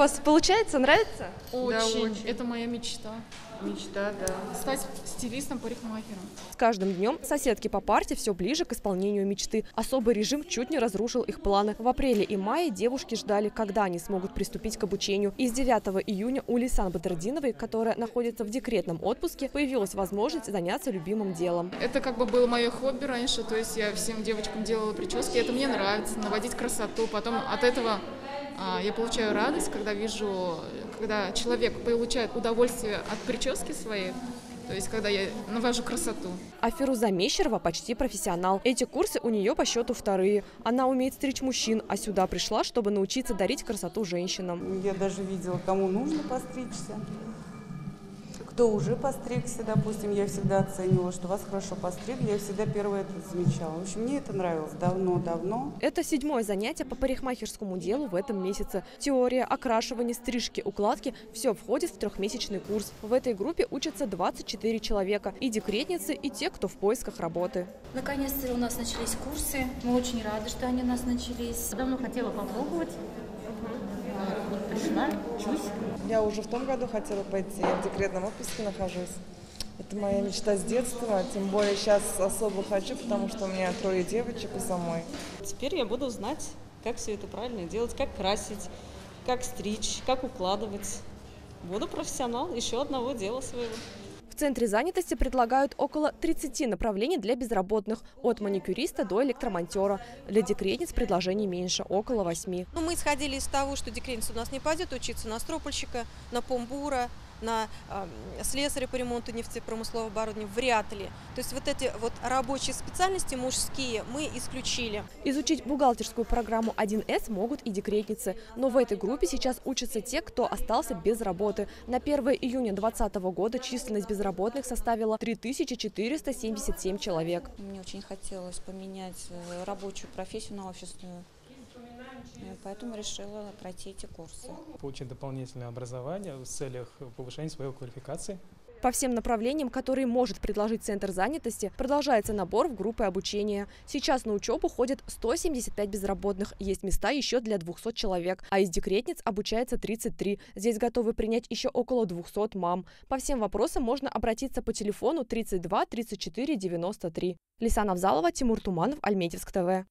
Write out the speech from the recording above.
у вас получается? Нравится? Очень. Да, очень. Это моя мечта. Мечта, да. Стать стилистом-парикмахером. С каждым днем соседки по парте все ближе к исполнению мечты. Особый режим чуть не разрушил их планы. В апреле и мае девушки ждали, когда они смогут приступить к обучению. И с 9 июня у Лисанны Батардиновой, которая находится в декретном отпуске, появилась возможность заняться любимым делом. Это как бы было мое хобби раньше, то есть я всем девочкам делала прически. Это мне нравится, наводить красоту. Потом от этого я получаю радость, когда вижу, когда человек получает удовольствие от прически своей, то есть когда я навожу красоту. А Феруза Мещерова почти профессионал. Эти курсы у нее по счету вторые. Она умеет стричь мужчин, а сюда пришла, чтобы научиться дарить красоту женщинам. Я даже видела, кому нужно постричься, кто уже постригся, допустим. Я всегда оценивала, что вас хорошо постригли, я всегда первое это замечала. В общем, мне это нравилось давно-давно. Это 7-е занятие по парикмахерскому делу в этом месяце. Теория, окрашивание, стрижки, укладки – все входит в 3-месячный курс. В этой группе учатся 24 человека – и декретницы, и те, кто в поисках работы. Наконец-то у нас начались курсы. Мы очень рады, что они у нас начались. Давно хотела попробовать. Пришла, учусь. Я уже в том году хотела пойти, я в декретном отпуске нахожусь. Это моя мечта с детства, тем более сейчас особо хочу, потому что у меня 3 девочек и самой. Теперь я буду знать, как все это правильно делать, как красить, как стричь, как укладывать. Буду профессионал еще одного дела своего. В центре занятости предлагают около 30 направлений для безработных, от маникюриста до электромонтера. Для декретниц предложений меньше, около 8. Мы исходили из того, что декретница у нас не пойдет учиться на стропольщика, на пломбура, на слесаря по ремонту нефтепромыслового оборудования, вряд ли. То есть вот эти вот рабочие специальности мужские мы исключили. Изучить бухгалтерскую программу 1С могут и декретницы. Но в этой группе сейчас учатся те, кто остался без работы. На 1 июня 2020 года численность безработных составила 3477 человек. Мне очень хотелось поменять рабочую профессию на офисную. Поэтому решила пройти эти курсы. Получить дополнительное образование в целях повышения своей квалификации. По всем направлениям, которые может предложить Центр занятости, продолжается набор в группы обучения. Сейчас на учебу ходят 175 безработных, есть места еще для 200 человек, а из декретниц обучается 33. Здесь готовы принять еще около 200 мам. По всем вопросам можно обратиться по телефону 32 34 93. Лисанова Залова, Тимур Туманов, Альметьевск ТВ.